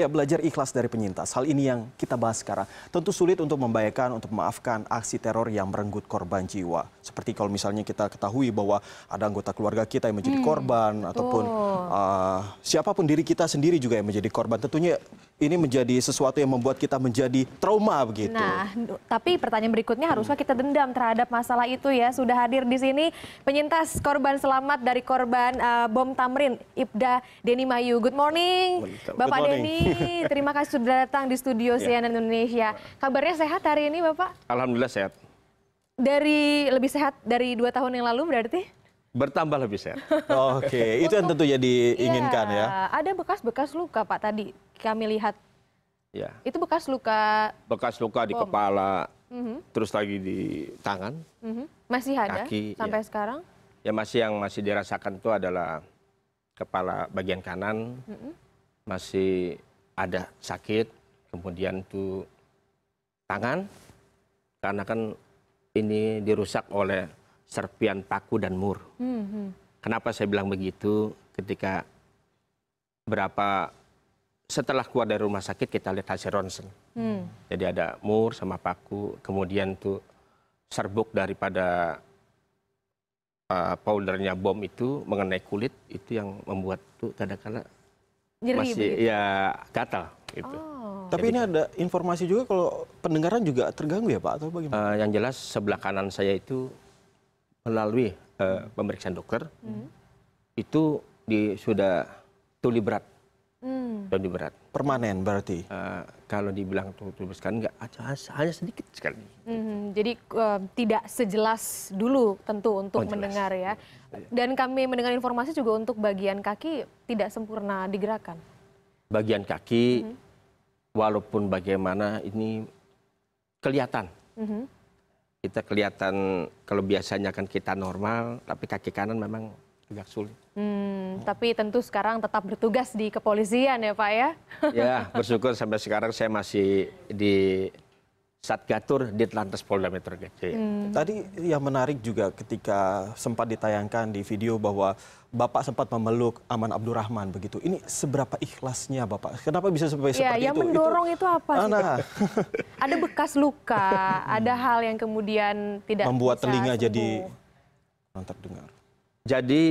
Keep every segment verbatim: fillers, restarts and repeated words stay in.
Ya, belajar ikhlas dari penyintas. Hal ini yang kita bahas sekarang. Tentu sulit untuk membayangkan, untuk memaafkan aksi teror yang merenggut korban jiwa. Seperti kalau misalnya kita ketahui bahwa ada anggota keluarga kita yang menjadi hmm, korban, betul. ataupun uh, siapapun diri kita sendiri juga yang menjadi korban. Tentunya ini menjadi sesuatu yang membuat kita menjadi trauma begitu. Nah, tapi pertanyaan berikutnya, harusnya kita dendam terhadap masalah itu ya. Sudah hadir di sini penyintas korban selamat dari korban uh, bom Tamrin, Ibda Deni Mayu. Good morning, Good Bapak morning. Deni. Terima kasih sudah datang di studio yeah. C N N Indonesia. Kabarnya sehat hari ini, Bapak? Alhamdulillah sehat. Dari lebih sehat dari dua tahun yang lalu berarti? Bertambah lebih sehat. Oh, Oke, okay. itu yang tentunya diinginkan ya, ya. Ada bekas-bekas luka, Pak, tadi kami lihat. Ya. Itu bekas luka. Bekas luka bom. Di kepala, mm-hmm. terus lagi di tangan. Mm-hmm. Masih ada kaki, sampai ya. sekarang? Ya masih yang masih dirasakan itu adalah kepala bagian kanan, mm-hmm. masih ada sakit, kemudian tuh tangan, karena kan ini dirusak oleh serpian paku dan mur. Mm-hmm. Kenapa saya bilang begitu? Ketika berapa setelah keluar dari rumah sakit kita lihat hasil ronsen, mm. jadi ada mur sama paku, kemudian tuh serbuk daripada uh, powdernya bom itu mengenai kulit, itu yang membuat tuh kadang-kadang Nyeri, masih begitu. ya gatal gitu. Oh. Tapi Jadi, ini ada informasi juga kalau pendengaran juga terganggu ya Pak atau bagaimana? Uh, yang jelas sebelah kanan saya itu melalui uh, pemeriksaan dokter hmm. itu di, sudah tuli berat, hmm. tuli berat. Permanen berarti? Uh, kalau dibilang tuli berat enggak, hanya sedikit sekali. Hmm. Jadi uh, tidak sejelas dulu tentu untuk oh, mendengar jelas. ya. Dan kami mendengar informasi juga untuk bagian kaki tidak sempurna digerakkan. Bagian kaki, mm-hmm. walaupun bagaimana ini kelihatan. Mm-hmm. Kita kelihatan, kalau biasanya kan kita normal, tapi kaki kanan memang agak sulit. Hmm, tapi tentu sekarang tetap bertugas di kepolisian ya Pak ya? Ya, bersyukur sampai sekarang saya masih di Satgatur di Ditlantas Polda Metro Jaya. Hmm. Tadi yang menarik juga ketika sempat ditayangkan di video bahwa Bapak sempat memeluk Aman Abdurrahman begitu. Ini seberapa ikhlasnya Bapak? Kenapa bisa sampai ya, seperti yang itu? Yang mendorong itu, itu apa sih? Nah. Ada bekas luka, ada hal yang kemudian tidak membuat bisa telinga sembuh. Jadi terdengar. Jadi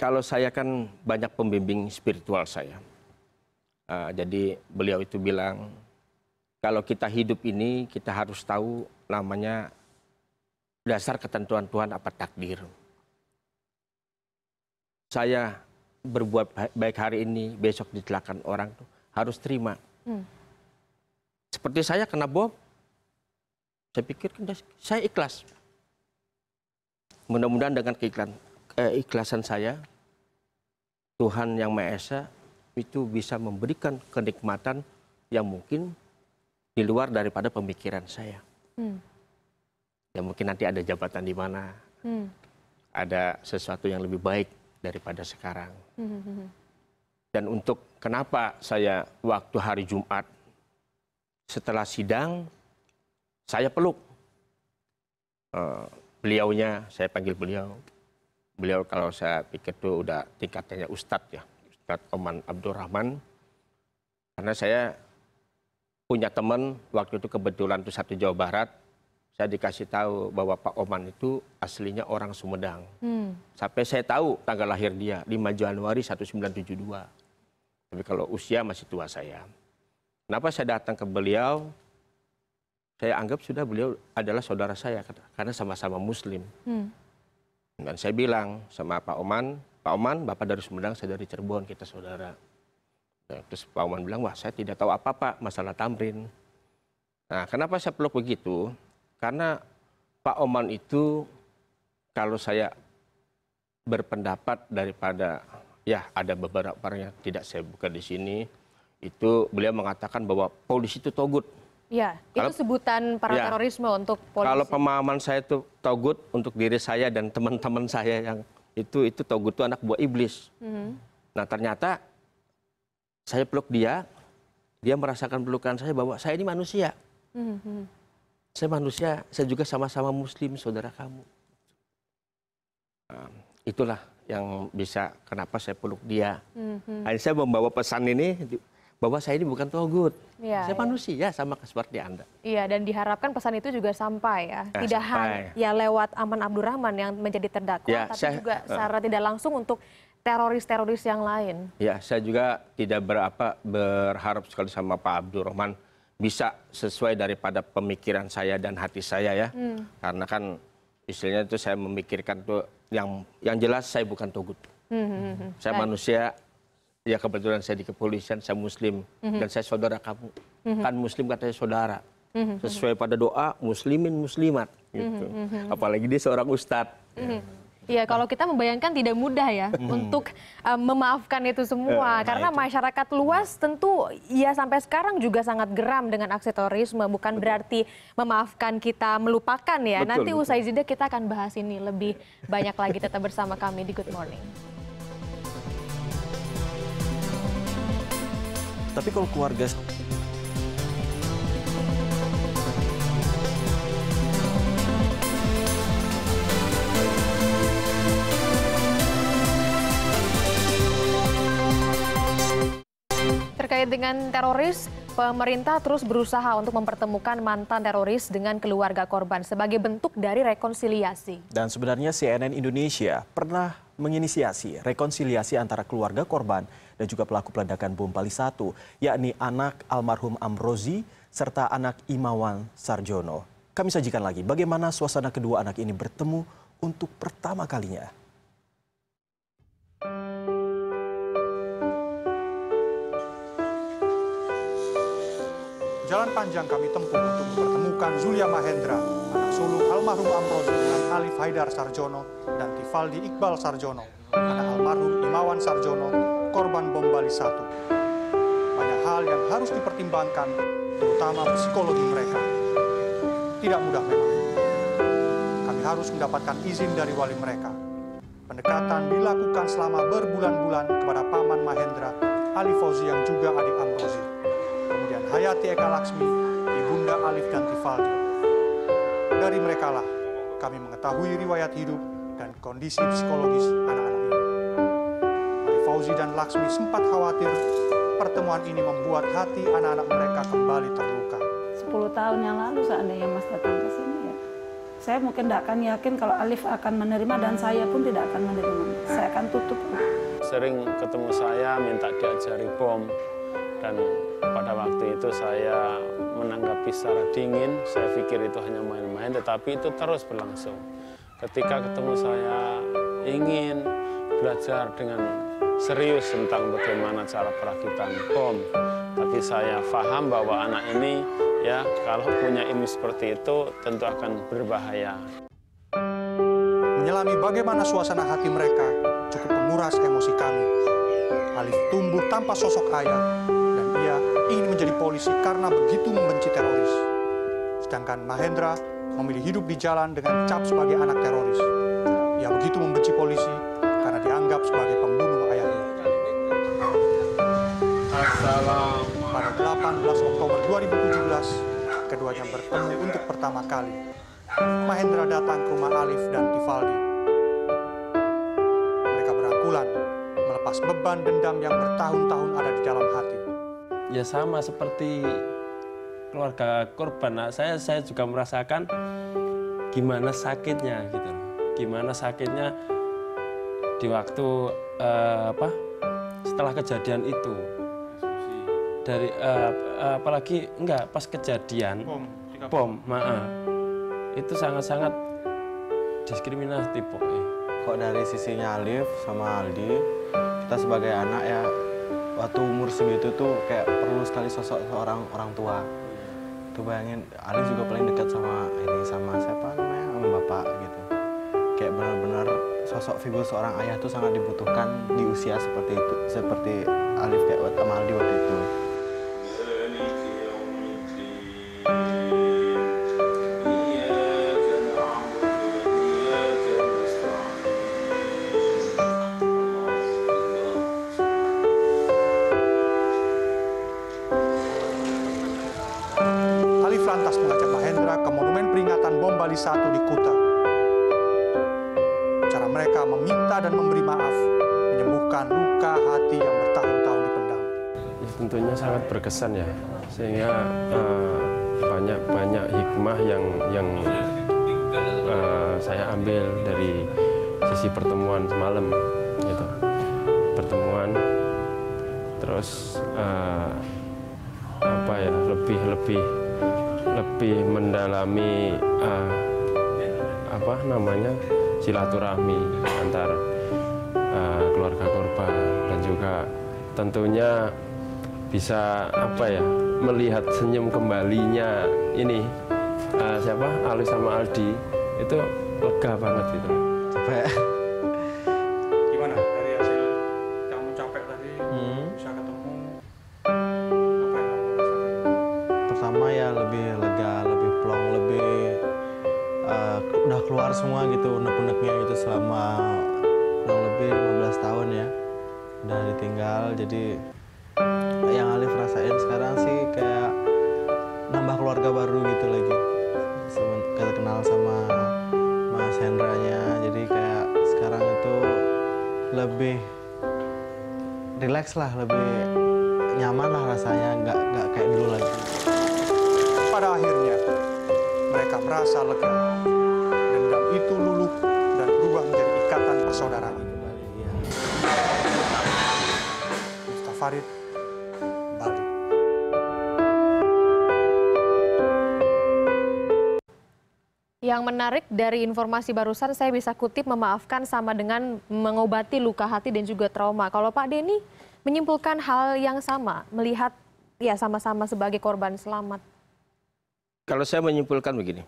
kalau saya kan banyak pembimbing spiritual saya. Uh, jadi beliau itu bilang, kalau kita hidup ini, kita harus tahu namanya dasar ketentuan Tuhan apa takdir. Saya berbuat baik hari ini, besok dicelakan orang, harus terima. Hmm. Seperti saya kena bom, saya pikir saya ikhlas. Mudah-mudahan dengan keikhlasan, eh, ikhlasan saya, Tuhan Yang Maha Esa itu bisa memberikan kenikmatan yang mungkin di luar daripada pemikiran saya. Hmm. Ya mungkin nanti ada jabatan di mana, hmm. ada sesuatu yang lebih baik daripada sekarang. Hmm. Dan untuk kenapa saya waktu hari Jumat, setelah sidang, saya peluk. Uh, beliaunya, saya panggil beliau. Beliau kalau saya pikir itu udah tingkatnya Ustadz ya, Ustadz Aman Abdurrahman. Karena saya punya teman, waktu itu kebetulan itu satu Jawa Barat, saya dikasih tahu bahwa Pak Oman itu aslinya orang Sumedang. Hmm. Sampai saya tahu tanggal lahir dia, lima Januari seribu sembilan ratus tujuh puluh dua. Tapi kalau usia masih tua saya. Kenapa saya datang ke beliau, saya anggap sudah beliau adalah saudara saya, karena sama-sama Muslim. Hmm. Dan saya bilang sama Pak Oman, Pak Oman, Bapak dari Sumedang, saya dari Cirebon, kita saudara. Terus Pak Oman bilang, wah saya tidak tahu apa-apa masalah Tamrin. Nah, kenapa saya peluk begitu? Karena Pak Oman itu kalau saya berpendapat daripada, ya ada beberapa orang yang tidak saya buka di sini, itu beliau mengatakan bahwa polisi itu togut. Ya, kalau, itu sebutan para ya, terorisme untuk polisi. Kalau pemahaman saya itu togut untuk diri saya dan teman-teman saya yang itu, itu togut itu anak buah iblis. Mm-hmm. Nah, ternyata saya peluk dia, dia merasakan pelukan saya bahwa saya ini manusia. Mm-hmm. Saya manusia, saya juga sama-sama Muslim, saudara kamu. Nah, itulah yang bisa kenapa saya peluk dia. Mm-hmm. Saya membawa pesan ini bahwa saya ini bukan togut, ya, saya ya. manusia sama seperti Anda. Iya, dan diharapkan pesan itu juga sampai ya, eh, tidak hanya ya lewat Aman Abdurrahman yang menjadi terdakwa, ya, tapi saya, juga secara uh, tidak langsung untuk teroris-teroris yang lain. Ya, saya juga tidak berapa berharap sekali sama Pak Abdurrahman bisa sesuai daripada pemikiran saya dan hati saya ya, hmm. karena kan istilahnya itu saya memikirkan tuh yang yang jelas saya bukan togut, hmm. saya baik. manusia. Ya kebetulan saya di kepolisian, saya muslim, mm-hmm. dan saya saudara kamu. Mm-hmm. Kan muslim katanya saudara. Mm-hmm. Sesuai pada doa, muslimin muslimat. Gitu. Mm-hmm. Apalagi dia seorang ustadz. Mm-hmm. Ya. Ya kalau kita membayangkan tidak mudah ya mm-hmm. untuk um, memaafkan itu semua. Eh, Karena nah itu. masyarakat luas tentu ya sampai sekarang juga sangat geram dengan aksi terorisme. Bukan betul. berarti memaafkan kita melupakan ya. Betul, Nanti betul. usai jeda kita akan bahas ini lebih banyak lagi. Tetap bersama kami di Good Morning. Tapi kalau keluarga terkait dengan teroris, pemerintah terus berusaha untuk mempertemukan mantan teroris dengan keluarga korban sebagai bentuk dari rekonsiliasi. Dan sebenarnya C N N Indonesia pernah menginisiasi rekonsiliasi antara keluarga korban dan juga pelaku peledakan bom Bali satu, yakni anak almarhum Amrozi serta anak Imawan Sarjono. Kami sajikan lagi bagaimana suasana kedua anak ini bertemu untuk pertama kalinya. Jalan panjang kami tempuh untuk mempertemukan Zulia Mahendra, anak sulung almarhum Amrozi, Alif Haidar Sarjono, dan Tivaldi Iqbal Sarjono, anak almarhum Imawan Sarjono, korban bom Bali satu. Banyak hal yang harus dipertimbangkan, terutama psikologi mereka. Tidak mudah memang. Kami harus mendapatkan izin dari wali mereka. Pendekatan dilakukan selama berbulan-bulan kepada paman Mahendra, Alif Fauzi yang juga adik Amrozi. Kemudian Hayati Eka Laksmi, ibunda Alif dan Tivaldi. Dari merekalah kami mengetahui riwayat hidup dan kondisi psikologis anak-anak ini. Alif Fauzi dan Laksmi sempat khawatir pertemuan ini membuat hati anak-anak mereka kembali terluka. sepuluh tahun yang lalu seandainya Mas datang ke sini ya, saya mungkin tidak akan yakin kalau Alif akan menerima dan saya pun tidak akan menerima. Saya akan tutup. Sering ketemu saya minta diajari bom dan pada waktu itu saya menanggapi secara dingin, saya pikir itu hanya main-main, tetapi itu terus berlangsung. Ketika ketemu saya ingin belajar dengan serius tentang bagaimana cara perakitan bom, tapi saya paham bahwa anak ini ya kalau punya ilmu seperti itu tentu akan berbahaya. Menyelami bagaimana suasana hati mereka cukup menguras emosi kami. Alif tumbuh tanpa sosok ayah. Ia ingin menjadi polisi karena begitu membenci teroris. Sedangkan Mahendra memilih hidup di jalan dengan cap sebagai anak teroris. Ia begitu membenci polisi karena dianggap sebagai pembunuh ayahnya. Pada delapan belas Oktober dua ribu tujuh belas, keduanya bertemu untuk pertama kali. Mahendra datang ke rumah Alif dan Tivaldi. Mereka berangkulan melepas beban dendam yang bertahun-tahun ada di dalam hati. Ya sama seperti keluarga korban, saya saya juga merasakan gimana sakitnya gitu, gimana sakitnya di waktu uh, apa setelah kejadian itu dari uh, uh, apalagi enggak pas kejadian bom, bom maaf itu sangat-sangat diskriminatif pokoknya. Kok dari sisinya Alif sama Aldi, kita sebagai anak ya. Waktu umur segitu tuh kayak perlu sekali sosok seorang orang tua. Tuh bayangin, Ali juga paling dekat sama ini sama siapa namanya, sama bapak gitu. Kayak benar-benar sosok figur seorang ayah tuh sangat dibutuhkan di usia seperti itu, seperti Alif kayak sama Aldi waktu itu. Satu di Kuta. Cara mereka meminta dan memberi maaf menyembuhkan luka hati yang bertahun-tahun dipendam. tentunya sangat berkesan ya, sehingga banyak-banyak uh, hikmah yang yang uh, saya ambil dari sisi pertemuan semalam gitu. Pertemuan terus uh, apa ya, lebih lebih lebih mendalami uh, apa namanya silaturahmi antar uh, keluarga korban, dan juga tentunya bisa apa ya, melihat senyum kembalinya ini uh, siapa Alif sama Aldi, itu lega banget gitu. Capek. Gimana dari hasil kamu capek tadi hmm. bisa ketemu, apa yang kamu rasakan? Pertama ya lebih lega, lebih plong, lebih uh, udah keluar semua gitu unek-uneknya gitu selama kurang lebih lima belas tahun ya udah ditinggal. Jadi yang Alif rasain sekarang sih kayak nambah keluarga baru gitu lagi, kita kenal sama Mas Hendranya, jadi kayak sekarang itu lebih relax lah, lebih nyaman lah rasanya, nggak nggak kayak dulu lagi. Pada akhirnya mereka merasa lega, dendam itu luluh dan berubah menjadi ikatan persaudaraan. Farid, Bali. Yang menarik dari informasi barusan, saya bisa kutip memaafkan sama dengan mengobati luka hati dan juga trauma. Kalau Pak Deni menyimpulkan hal yang sama, melihat ya sama-sama sebagai korban selamat. Kalau saya menyimpulkan begini,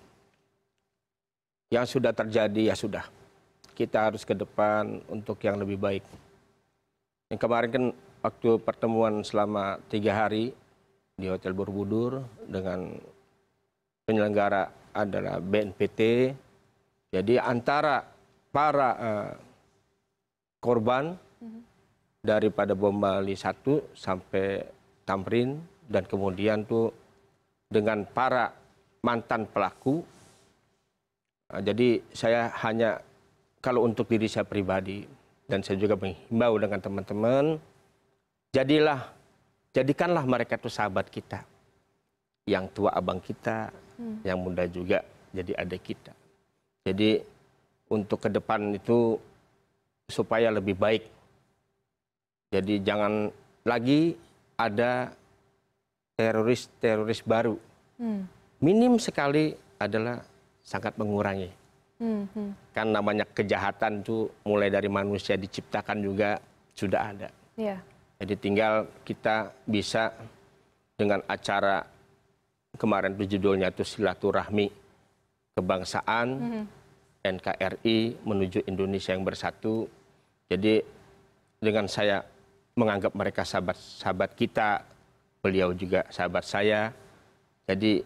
yang sudah terjadi ya sudah. Kita harus ke depan untuk yang lebih baik. Yang kemarin kan waktu pertemuan selama tiga hari di Hotel Borobudur dengan penyelenggara adalah B N P T. Jadi antara para uh, korban mm-hmm. daripada bom Bali satu sampai Tamrin, dan kemudian tuh dengan para mantan pelaku. Uh, jadi saya hanya kalau untuk diri saya pribadi, dan saya juga menghimbau dengan teman-teman, jadilah, jadikanlah mereka itu sahabat kita. Yang tua abang kita, hmm. yang muda juga jadi adik kita. Jadi untuk ke depan itu supaya lebih baik. Jadi jangan lagi ada teroris-teroris baru. Hmm. Minim sekali adalah sangat mengurangi. Hmm. Hmm. Kan namanya kejahatan itu mulai dari manusia diciptakan juga sudah ada. Yeah. Jadi tinggal kita bisa dengan acara kemarin itu judulnya itu silaturahmi kebangsaan mm-hmm. N K R I menuju Indonesia yang bersatu. Jadi dengan saya menganggap mereka sahabat-sahabat kita, beliau juga sahabat saya. Jadi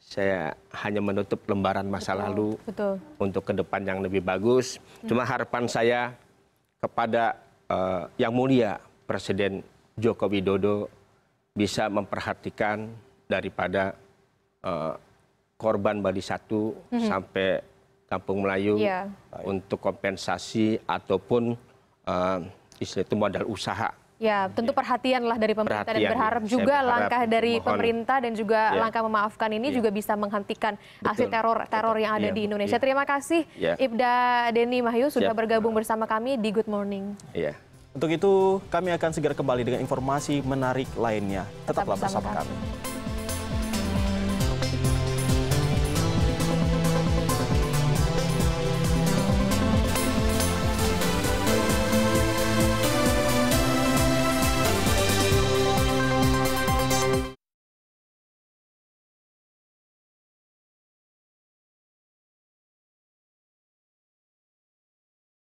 saya hanya menutup lembaran masa betul, lalu betul. Untuk ke depan yang lebih bagus. Mm-hmm. Cuma harapan saya kepada uh, Yang Mulia Presiden Joko Widodo bisa memperhatikan daripada uh, korban Bali satu mm-hmm. sampai Kampung Melayu yeah. untuk kompensasi ataupun uh, istilah itu modal usaha. Ya, tentu perhatianlah dari pemerintah, perhatian, dan berharap ya. juga berharap, langkah dari mohon, pemerintah dan juga ya. langkah memaafkan ini ya. juga bisa menghentikan betul, aksi teror-teror yang ada ya, di Indonesia. Ya. Terima kasih ya. Ibda Deni Mayu sudah Siap. bergabung bersama kami di Good Morning. Ya. Untuk itu, kami akan segera kembali dengan informasi menarik lainnya. Tetaplah bersama kami.